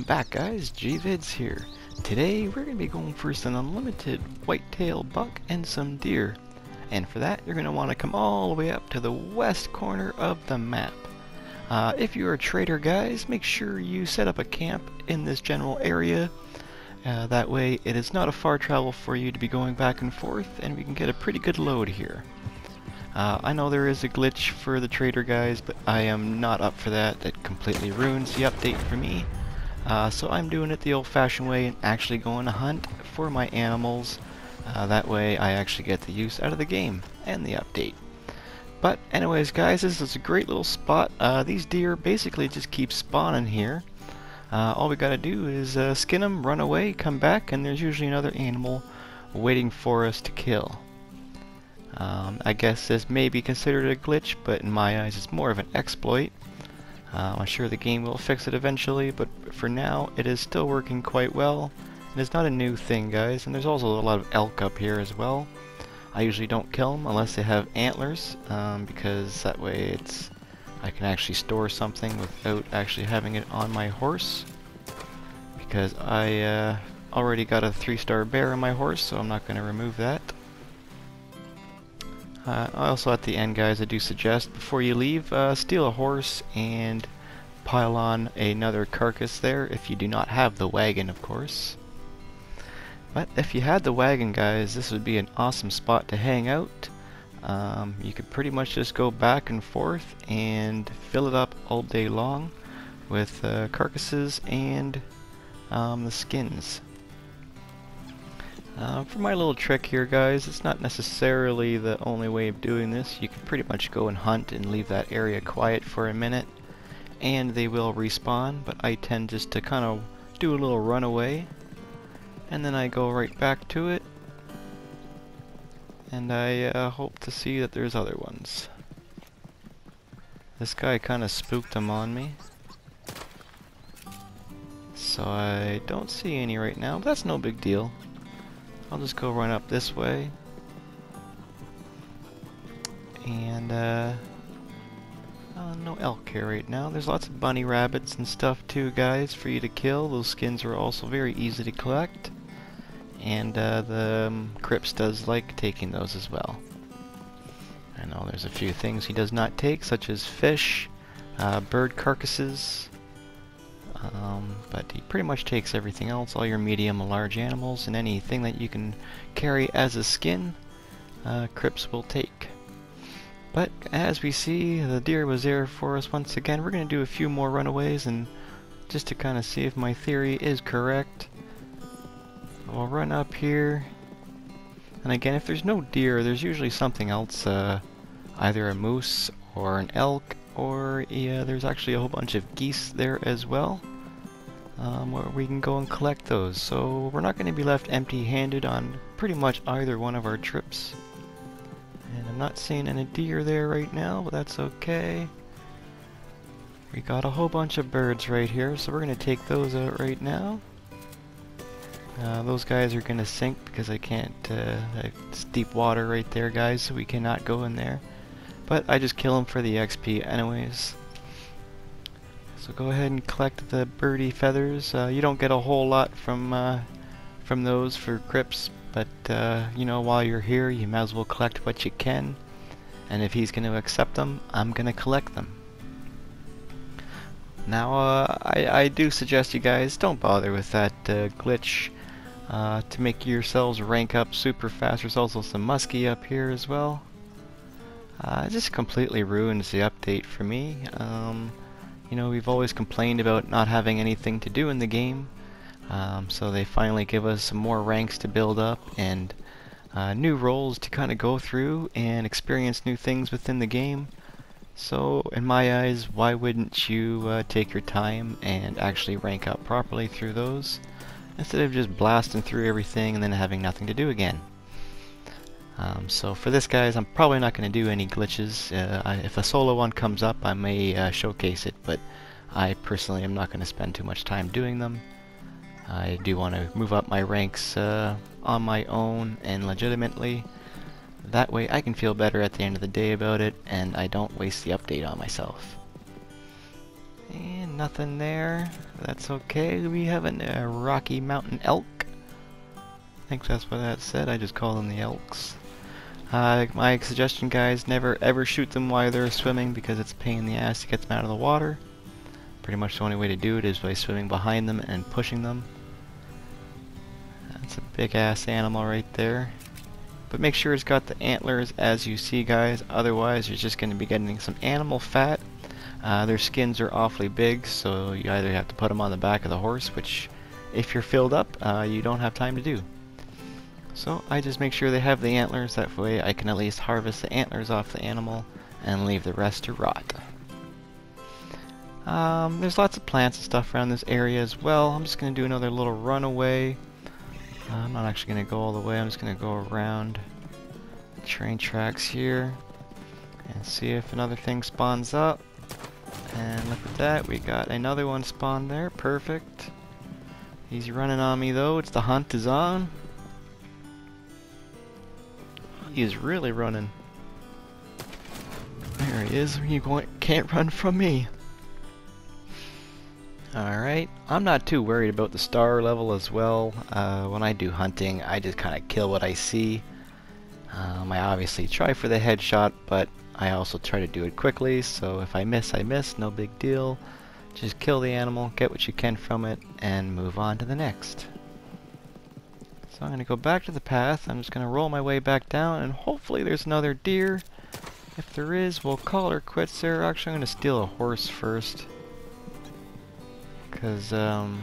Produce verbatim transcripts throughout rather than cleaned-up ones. Welcome back, guys. GVids here. Today we're going to be going for some unlimited whitetail buck and some deer. And for that, you're going to want to come all the way up to the west corner of the map. Uh, if you're a trader, guys, make sure you set up a camp in this general area. Uh, that way it is not a far travel for you to be going back and forth, and we can get a pretty good load here. Uh, I know there is a glitch for the trader, guys, but I am not up for that. That completely ruins the update for me. Uh, so I'm doing it the old-fashioned way and actually going to hunt for my animals. Uh, that way I actually get the use out of the game and the update. But anyways, guys, this is a great little spot. Uh, these deer basically just keep spawning here. Uh, all we gotta do is uh, skin them, run away, come back, and there's usually another animal waiting for us to kill. Um, I guess this may be considered a glitch, but in my eyes it's more of an exploit. Uh, I'm sure the game will fix it eventually, but for now it is still working quite well. And it's not a new thing, guys, and there's also a lot of elk up here as well. I usually don't kill them unless they have antlers, um, because that way it's I can actually store something without actually having it on my horse. Because I uh, already got a three-star bear on my horse, so I'm not going to remove that. Uh, also at the end, guys, I do suggest before you leave, uh, steal a horse and pile on another carcass there if you do not have the wagon, of course. But if you had the wagon, guys, this would be an awesome spot to hang out. Um, you could pretty much just go back and forth and fill it up all day long with uh, carcasses and um, the skins. Uh, for my little trick here, guys, it's not necessarily the only way of doing this. You can pretty much go and hunt and leave that area quiet for a minute and they will respawn, but I tend just to kind of do a little runaway and then I go right back to it and I uh, hope to see that there's other ones. This guy kind of spooked them on me. So I don't see any right now, but that's no big deal. I'll just go run up this way and uh, uh, no elk here right now. There's lots of bunny rabbits and stuff too, guys, for you to kill. Those skins are also very easy to collect, and uh, the um, Cripps does like taking those as well. I know there's a few things he does not take, such as fish, uh, bird carcasses. Um, but he pretty much takes everything else, all your medium and large animals, and anything that you can carry as a skin, uh, Cripps will take. But as we see, the deer was there for us once again. We're going to do a few more runaways, and just to kind of see if my theory is correct, we'll run up here. And again, if there's no deer, there's usually something else, uh, either a moose or an elk, or yeah, there's actually a whole bunch of geese there as well. Um, where we can go and collect those, so we're not going to be left empty-handed on pretty much either one of our trips. And I'm not seeing any deer there right now, but that's okay. We got a whole bunch of birds right here, so we're going to take those out right now. Uh, those guys are going to sink because I can't, uh, it's deep water right there, guys, so we cannot go in there. But I just kill them for the X P anyways. So go ahead and collect the birdie feathers. Uh, you don't get a whole lot from uh, from those for Cripps, but uh, you know, while you're here, you might as well collect what you can. And if he's going to accept them, I'm going to collect them. Now, uh, I, I do suggest you guys don't bother with that uh, glitch uh, to make yourselves rank up super fast. There's also some muskie up here as well. Uh, it just completely ruins the update for me. Um, You know, we've always complained about not having anything to do in the game, um, so they finally give us some more ranks to build up and uh, new roles to kind of go through and experience new things within the game. So, in my eyes, why wouldn't you uh, take your time and actually rank up properly through those, instead of just blasting through everything and then having nothing to do again? Um, so for this, guys, I'm probably not going to do any glitches. Uh, I, if a solo one comes up, I may uh, showcase it, but I personally am not going to spend too much time doing them. I do want to move up my ranks uh, on my own and legitimately. That way I can feel better at the end of the day about it, and I don't waste the update on myself. And nothing there. That's okay. We have a uh, Rocky Mountain elk. I think that's what that said. I just call them the elks. Uh, my suggestion, guys, never ever shoot them while they're swimming, because it's a pain in the ass to get them out of the water. Pretty much the only way to do it is by swimming behind them and pushing them. That's a big ass animal right there. But make sure it's got the antlers as you see, guys, otherwise you're just going to be getting some animal fat. Uh, their skins are awfully big, so you either have to put them on the back of the horse, which if you're filled up, uh, you don't have time to do. So I just make sure they have the antlers, that way I can at least harvest the antlers off the animal and leave the rest to rot. Um, there's lots of plants and stuff around this area as well. I'm just going to do another little runaway. I'm not actually going to go all the way, I'm just going to go around the train tracks here and see if another thing spawns up. And look at that, we got another one spawned there, perfect. He's running on me though, it's the hunt is on. He's really running. There he is, you can't run from me. Alright, I'm not too worried about the star level as well. Uh, when I do hunting, I just kind of kill what I see. Um, I obviously try for the headshot, but I also try to do it quickly, so if I miss, I miss, no big deal. Just kill the animal, get what you can from it, and move on to the next. So I'm going to go back to the path, I'm just going to roll my way back down, and hopefully there's another deer. If there is, we'll call her quits there. Actually, I'm going to steal a horse first. Cause um,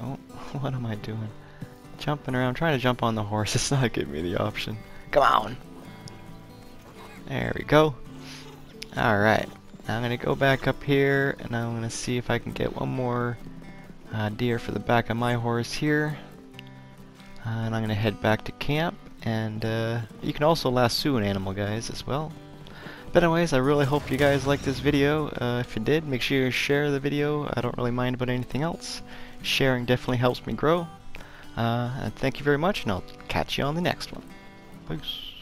oh, what am I doing? Jumping around, trying to jump on the horse. It's not giving me the option. Come on! There we go. All right, I'm gonna go back up here, and I'm gonna see if I can get one more uh, deer for the back of my horse here. Uh, and I'm gonna head back to camp. And uh, you can also lasso an animal, guys, as well. But anyways, I really hope you guys liked this video. Uh, if you did, make sure you share the video. I don't really mind about anything else. Sharing definitely helps me grow. Uh, and thank you very much, and I'll catch you on the next one. Peace.